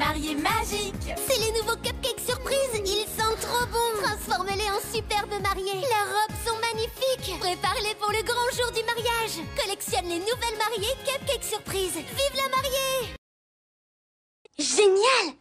mariée magique. C'est les nouveaux Cupcake Surprise. Ils sentent trop bon. Transforme-les en superbes mariés. Leurs robes sont magnifiques. Prépare-les pour le grand jour du mariage. Collectionne les nouvelles mariées Cupcake Surprise. Vive la mariée! Génial!